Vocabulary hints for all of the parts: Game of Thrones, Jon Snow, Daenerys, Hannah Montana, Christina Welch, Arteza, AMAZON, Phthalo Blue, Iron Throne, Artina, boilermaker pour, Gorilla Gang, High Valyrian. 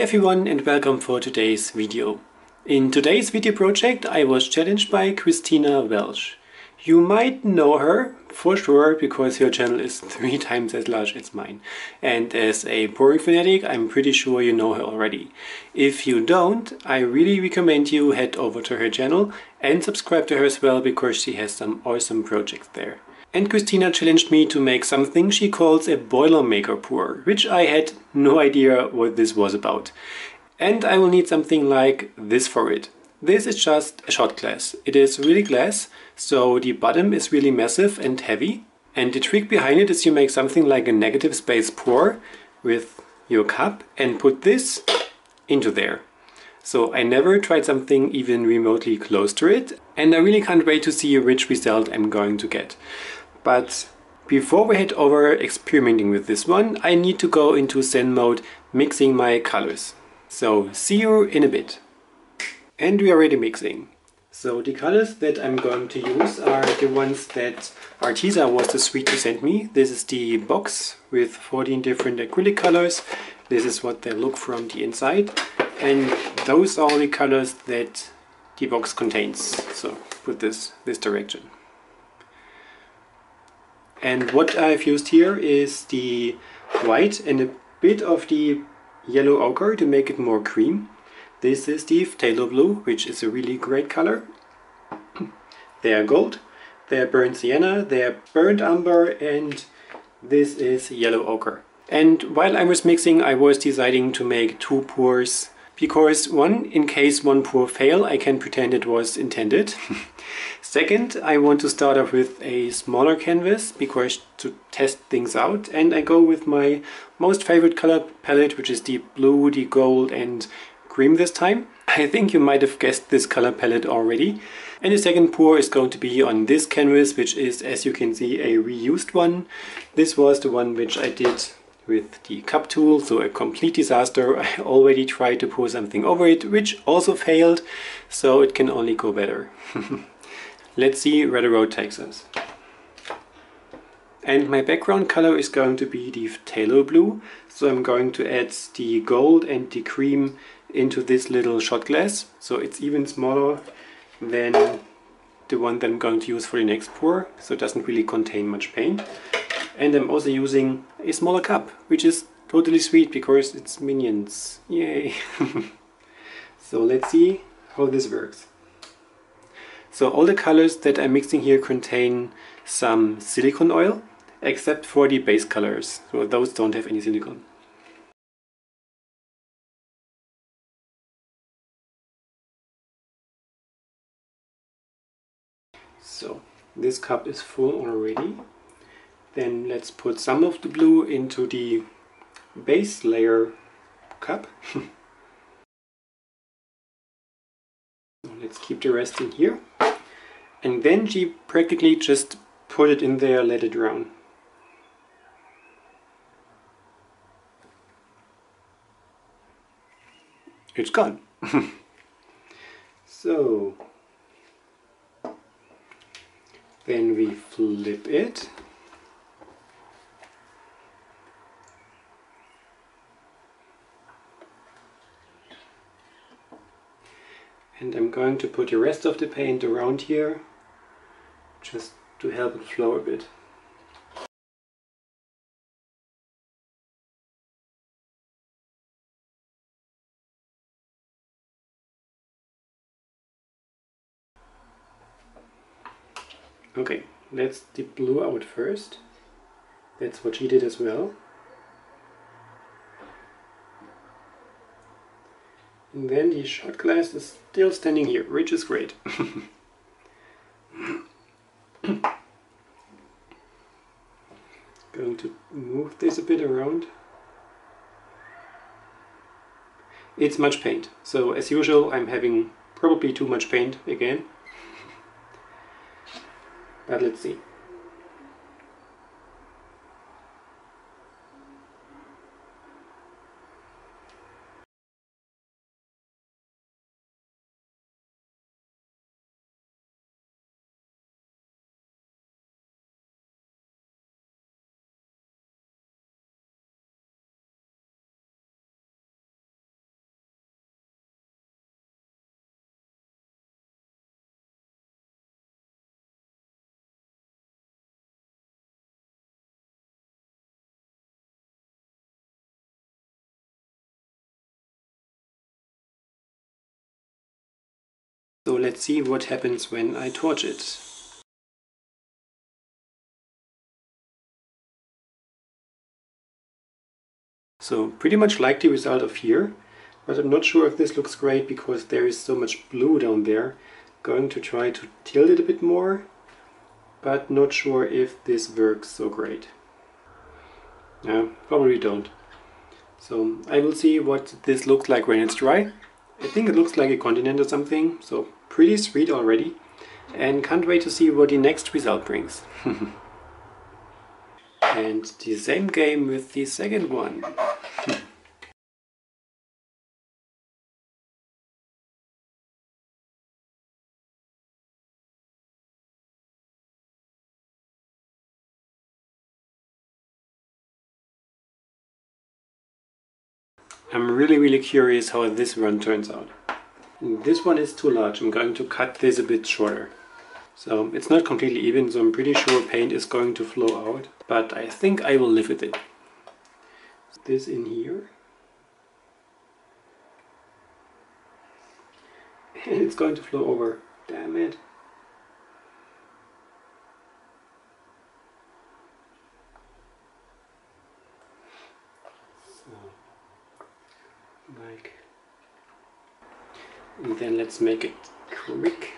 everyone and welcome for today's video. In today's video project I was challenged by Christina Welch. You might know her for sure because her channel is 3 times as large as mine. And as a pouring fanatic, I'm pretty sure you know her already. If you don't, I really recommend you head over to her channel and subscribe to her as well because she has some awesome projects there. And Christina challenged me to make something she calls a boilermaker pour, which I had no idea what this was about. And I will need something like this for it. This is just a shot glass. It is really glass, so the bottom is really massive and heavy. And the trick behind it is you make something like a negative space pour with your cup and put this into there. So I never tried something even remotely close to it, and I really can't wait to see which result I'm going to get. But before we head over experimenting with this one, I need to go into Zen mode mixing my colors. So see you in a bit. And we are already mixing. So the colors that I'm going to use are the ones that Arteza was the sweet to send me. This is the box with 14 different acrylic colors. This is what they look from the inside. And those are the colors that the box contains. So put this direction. And what I've used here is the white and a bit of the yellow ochre to make it more cream. This is the Phthalo Blue, which is a really great color. They are gold, they are burnt sienna, they are burnt umber, and this is yellow ochre. And while I was mixing, I was deciding to make 2 pours, because one, in case one pour fail, I can pretend it was intended. Second, I want to start off with a smaller canvas, because to test things out, and I go with my most favorite color palette, which is the blue, the gold, and cream this time. I think you might have guessed this color palette already. And the second pour is going to be on this canvas, which is, as you can see, a reused one. This was the one which I did with the cup tool, so a complete disaster. I already tried to pour something over it, which also failed, so it can only go better. Let's see where the road takes us. And my background color is going to be the Phthalo Blue, so I'm going to add the gold and the cream into this little shot glass, so it's even smaller than the one that I'm going to use for the next pour, so it doesn't really contain much paint. And I'm also using a smaller cup, which is totally sweet because it's minions. Yay! So let's see how this works. So all the colors that I'm mixing here contain some silicone oil, except for the base colors. So those don't have any silicone. So this cup is full already. Then let's put some of the blue into the base layer cup. Let's keep the rest in here. And then she practically just put it in there, let it drown. It's gone. So then we flip it. And I'm going to put the rest of the paint around here, just to help it flow a bit. Okay, let's dip blue out first. That's what she did as well. And then the shot glass is still standing here, which is great. Going to move this a bit around. It's much paint, so as usual I'm having probably too much paint again. But let's see. So let's see what happens when I torch it. So pretty much like the result of here, but I'm not sure if this looks great because there is so much blue down there. Going to try to tilt it a bit more, but not sure if this works so great. Yeah, probably don't. So I will see what this looks like when it's dry. I think it looks like a continent or something, so pretty sweet already, and can't wait to see what the next result brings. And the same game with the second one. I'm really curious how this one turns out. This one is too large. I'm going to cut this a bit shorter. So it's not completely even, so I'm pretty sure paint is going to flow out, but I think I will live with it. This in here. And it's going to flow over. Damn it. Like, and then let's make it quick.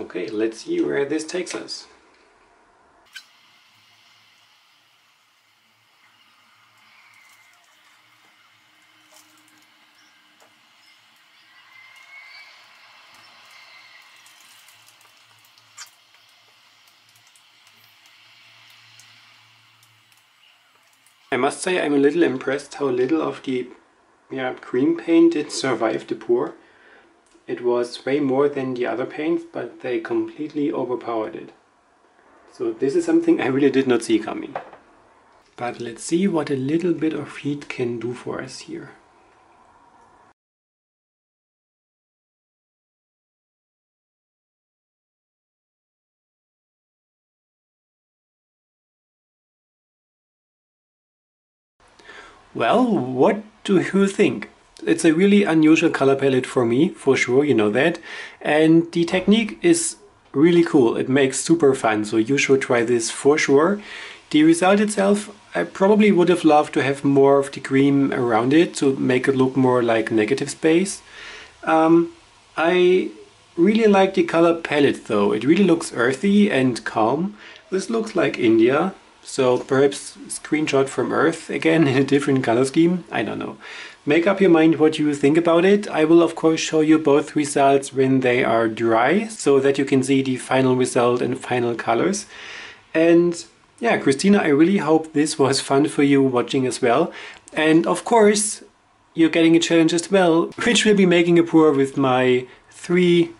Okay, let's see where this takes us. I must say I'm a little impressed how little of the cream paint did survive the pour. It was way more than the other paints, but they completely overpowered it. So this is something I really did not see coming. But let's see what a little bit of heat can do for us here. Well, what do you think? It's a really unusual color palette for me, for sure, you know that. And the technique is really cool. It makes super fun, so you should try this for sure. The result itself, I probably would have loved to have more of the cream around it to make it look more like negative space. I really like the color palette though. It really looks earthy and calm. This looks like India. So perhaps screenshot from Earth again in a different color scheme, I don't know. Make up your mind what you think about it. I will of course show you both results when they are dry, so that you can see the final result and final colors. And yeah, Christina, I really hope this was fun for you watching as well. And of course, you're getting a challenge as well, which will be making a pour with my 3-cup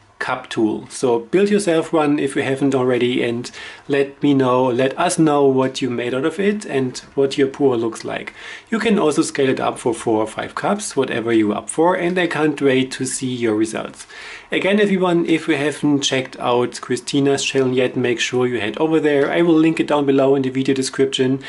tool. So build yourself one if you haven't already, and let us know what you made out of it and what your pour looks like. You can also scale it up for 4 or 5 cups, whatever you're up for, and I can't wait to see your results. Again, everyone, if you haven't checked out Christina's channel yet, make sure you head over there. I will link it down below in the video description.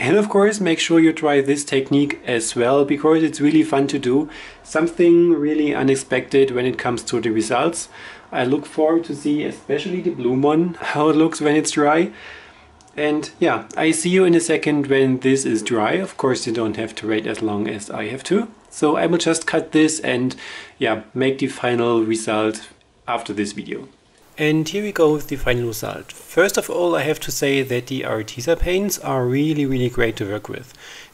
And of course, make sure you try this technique as well, because it's really fun to do. Something really unexpected when it comes to the results. I look forward to see, especially the blue one, how it looks when it's dry. And yeah, I see you in a second when this is dry. Of course, you don't have to wait as long as I have to. So I will just cut this and yeah, make the final result after this video. And here we go with the final result. First of all, I have to say that the Arteza paints are really great to work with.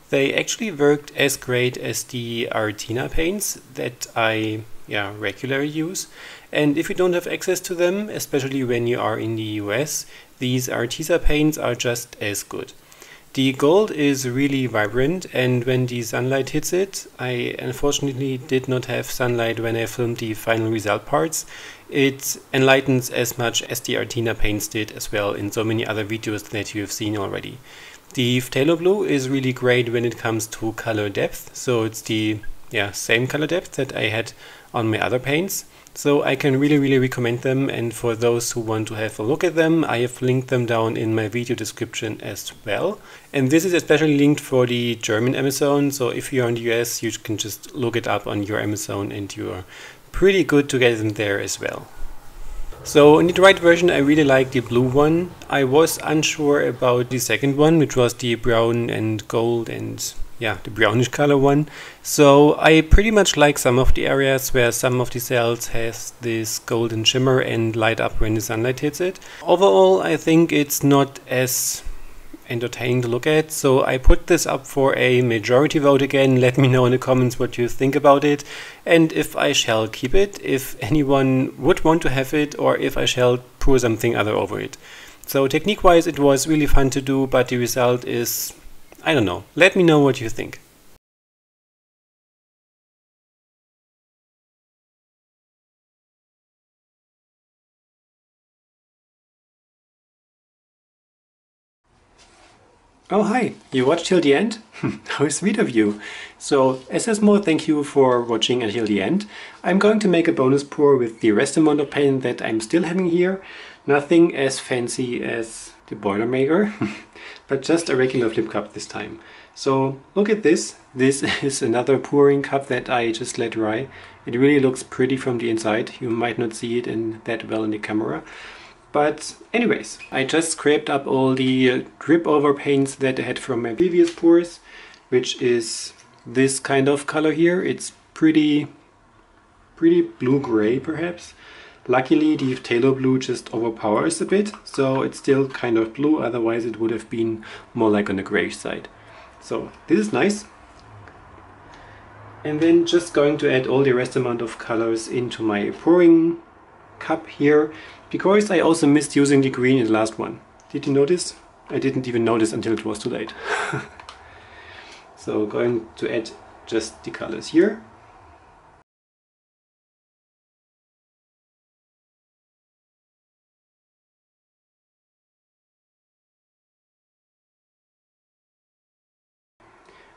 They actually worked as great as the Artina paints that I regularly use. And if you don't have access to them, especially when you are in the US, these Arteza paints are just as good. The gold is really vibrant, and when the sunlight hits it — I unfortunately did not have sunlight when I filmed the final result parts — it enlightens as much as the Artina paints did as well in so many other videos that you have seen already. The Phthalo Blue is really great when it comes to color depth, so it's the same color depth that I had on my other paints. So I can really recommend them, and for those who want to have a look at them, I have linked them down in my video description as well. And this is especially linked for the German Amazon, so if you're in the US, you can just look it up on your Amazon and you're pretty good to get them there as well. So in the dried version I really like the blue one. I was unsure about the second one, which was the brown and gold and the brownish color one. So I pretty much like some of the areas where some of the cells has this golden shimmer and light up when the sunlight hits it. Overall, I think it's not as entertaining to look at, so I put this up for a majority vote again. Let me know in the comments what you think about it, and if I shall keep it, if anyone would want to have it, or if I shall pour something other over it. So technique wise it was really fun to do, but the result is, I don't know. Let me know what you think. Oh hi, you watched till the end? How sweet of you! So, as a small thank you for watching until the end, I'm going to make a bonus pour with the rest amount of paint that I'm still having here. Nothing as fancy as the Boilermaker, but just a regular flip cup this time. So look at this. This is another pouring cup that I just let dry. It really looks pretty from the inside. You might not see it that well in the camera. But anyways, I just scraped up all the drip over paints that I had from my previous pours, which is this kind of color here. It's pretty blue-gray perhaps. Luckily, the Phthalo Blue just overpowers a bit, so it's still kind of blue, otherwise it would have been more like on the grayish side. So this is nice. And then just going to add all the rest amount of colors into my pouring cup here, because I also missed using the green in the last one. Did you notice? I didn't even notice until it was too late. So going to add just the colors here.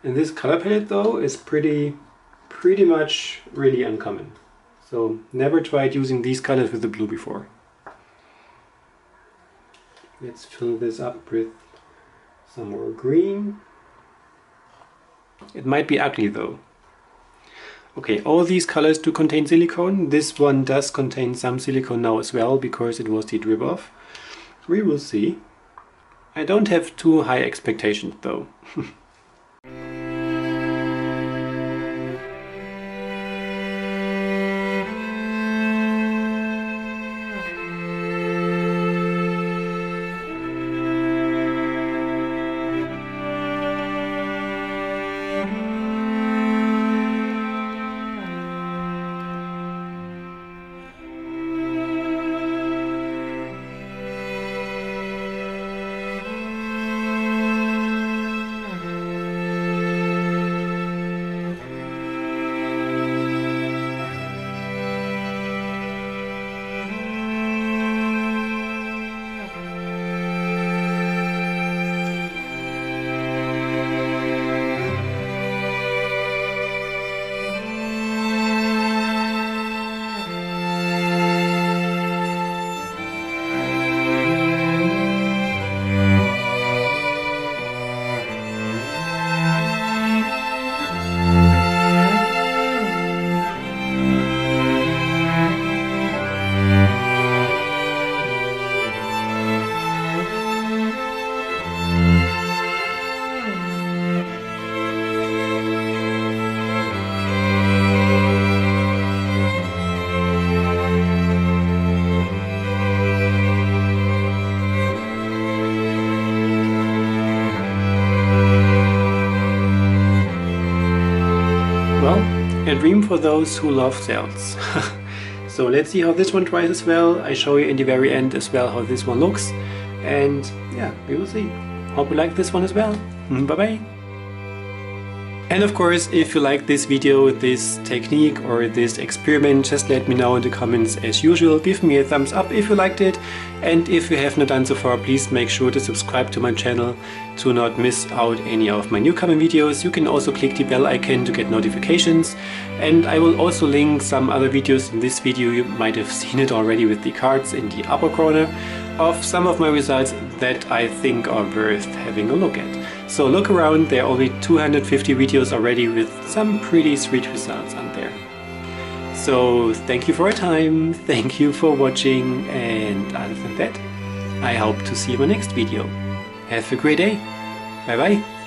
And this color palette though is pretty much really uncommon. So never tried using these colors with the blue before. Let's fill this up with some more green. It might be ugly though. Okay, all these colors do contain silicone. This one does contain some silicone now as well, because it was the drip off. We will see. I don't have too high expectations though. dream for those who love cells. So let's see how this one tries as well. I show you in the very end as well how this one looks, and yeah, we will see. Hope you like this one as well. Bye bye. And of course, if you like this video, this technique or this experiment, just let me know in the comments as usual. Give me a thumbs up if you liked it, and if you have not done so far, please make sure to subscribe to my channel to not miss out any of my new coming videos. You can also click the bell icon to get notifications, and I will also link some other videos in this video. You might have seen it already with the cards in the upper corner of some of my results that I think are worth having a look at. So look around, there are only 250 videos already with some pretty sweet results on there. So thank you for your time, thank you for watching, and other than that, I hope to see you in my next video. Have a great day, bye bye!